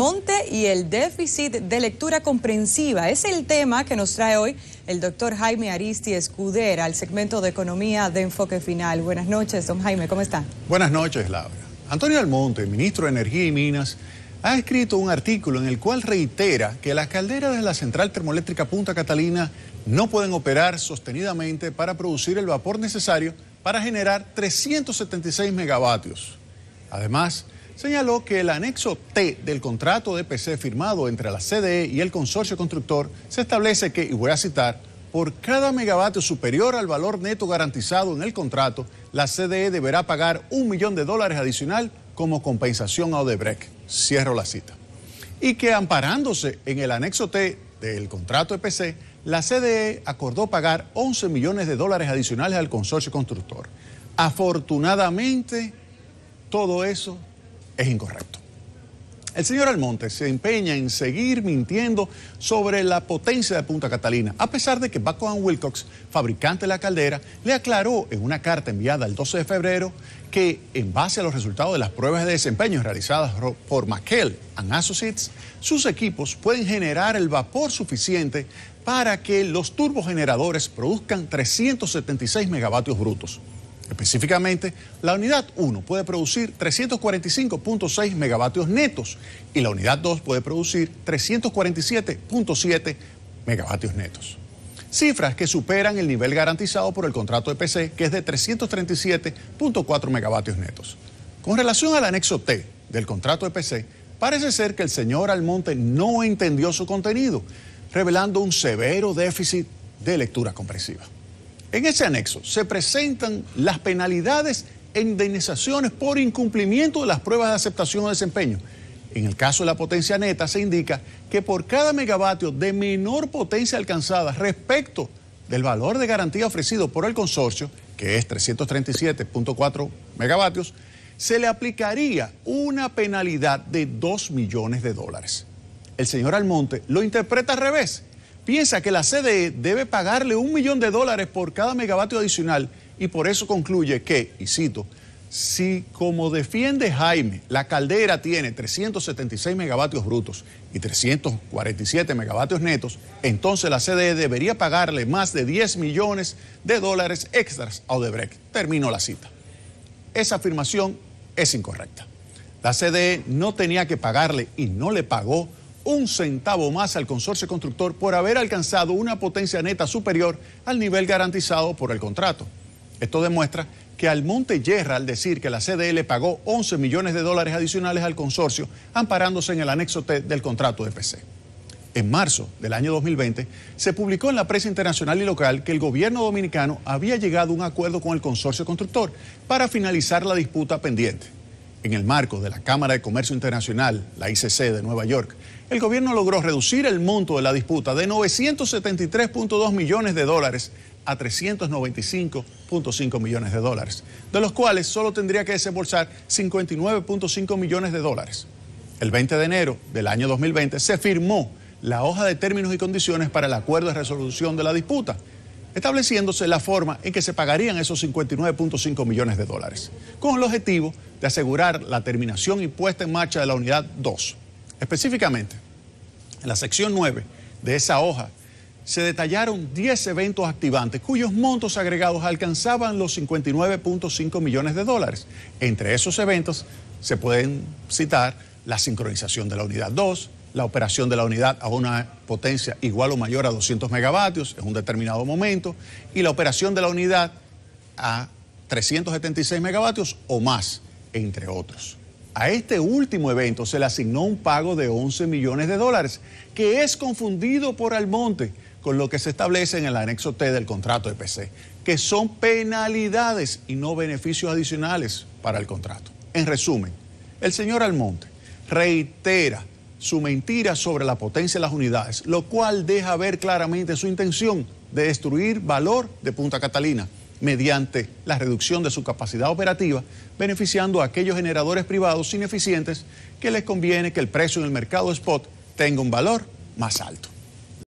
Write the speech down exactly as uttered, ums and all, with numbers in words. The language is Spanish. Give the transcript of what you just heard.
Monte y el déficit de lectura comprensiva es el tema que nos trae hoy el doctor Jaime Aristi Escudera al segmento de Economía de Enfoque Final. Buenas noches, don Jaime, ¿cómo está? Buenas noches, Laura. Antonio Almonte, ministro de Energía y Minas, ha escrito un artículo en el cual reitera que las calderas de la central termoeléctrica Punta Catalina no pueden operar sostenidamente para producir el vapor necesario para generar trescientos setenta y seis megavatios. Además, señaló que el anexo T del contrato de E P C firmado entre la C D E y el consorcio constructor se establece que, y voy a citar, por cada megavatio superior al valor neto garantizado en el contrato, la C D E deberá pagar un millón de dólares adicional como compensación a Odebrecht. Cierro la cita. Y que amparándose en el anexo T del contrato E P C, la C D E acordó pagar once millones de dólares adicionales al consorcio constructor. Afortunadamente, todo eso es incorrecto. El señor Almonte se empeña en seguir mintiendo sobre la potencia de Punta Catalina, a pesar de que Babcock and Wilcox, fabricante de la caldera, le aclaró en una carta enviada el doce de febrero que, en base a los resultados de las pruebas de desempeño realizadas por McKell and Associates, sus equipos pueden generar el vapor suficiente para que los turbogeneradores produzcan trescientos setenta y seis megavatios brutos. Específicamente, la unidad uno puede producir trescientos cuarenta y cinco punto seis megavatios netos y la unidad dos puede producir trescientos cuarenta y siete punto siete megavatios netos. Cifras que superan el nivel garantizado por el contrato E P C, que es de trescientos treinta y siete punto cuatro megavatios netos. Con relación al anexo T del contrato E P C, parece ser que el señor Almonte no entendió su contenido, revelando un severo déficit de lectura comprensiva. En ese anexo se presentan las penalidades e indemnizaciones por incumplimiento de las pruebas de aceptación o desempeño. En el caso de la potencia neta se indica que por cada megavatio de menor potencia alcanzada respecto del valor de garantía ofrecido por el consorcio, que es trescientos treinta y siete punto cuatro megavatios, se le aplicaría una penalidad de dos millones de dólares. El señor Almonte lo interpreta al revés. Piensa que la C D E debe pagarle un millón de dólares por cada megavatio adicional y por eso concluye que, y cito, si como defiende Jaime, la caldera tiene trescientos setenta y seis megavatios brutos y trescientos cuarenta y siete megavatios netos, entonces la C D E debería pagarle más de diez millones de dólares extras a Odebrecht. Termino la cita. Esa afirmación es incorrecta. La C D E no tenía que pagarle y no le pagó un centavo más al consorcio constructor por haber alcanzado una potencia neta superior al nivel garantizado por el contrato. Esto demuestra que Almonte yerra al decir que la C D E le pagó once millones de dólares adicionales al consorcio, amparándose en el anexo T del contrato de E P C. En marzo del año dos mil veinte, se publicó en la prensa internacional y local que el gobierno dominicano había llegado a un acuerdo con el consorcio constructor para finalizar la disputa pendiente. En el marco de la Cámara de Comercio Internacional, la I C C de Nueva York, el gobierno logró reducir el monto de la disputa de novecientos setenta y tres punto dos millones de dólares a trescientos noventa y cinco punto cinco millones de dólares, de los cuales solo tendría que desembolsar cincuenta y nueve punto cinco millones de dólares. El veinte de enero del año dos mil veinte se firmó la hoja de términos y condiciones para el acuerdo de resolución de la disputa, estableciéndose la forma en que se pagarían esos cincuenta y nueve punto cinco millones de dólares, con el objetivo de asegurar la terminación y puesta en marcha de la unidad dos. Específicamente, en la sección nueve de esa hoja se detallaron diez eventos activantes cuyos montos agregados alcanzaban los cincuenta y nueve punto cinco millones de dólares. Entre esos eventos se pueden citar la sincronización de la unidad dos, la operación de la unidad a una potencia igual o mayor a doscientos megavatios en un determinado momento y la operación de la unidad a trescientos setenta y seis megavatios o más, entre otros. A este último evento se le asignó un pago de once millones de dólares, que es confundido por Almonte con lo que se establece en el anexo T del contrato E P C, que son penalidades y no beneficios adicionales para el contrato. En resumen, el señor Almonte reitera su mentira sobre la potencia de las unidades, lo cual deja ver claramente su intención de destruir valor de Punta Catalina mediante la reducción de su capacidad operativa, beneficiando a aquellos generadores privados ineficientes que les conviene que el precio en el mercado spot tenga un valor más alto.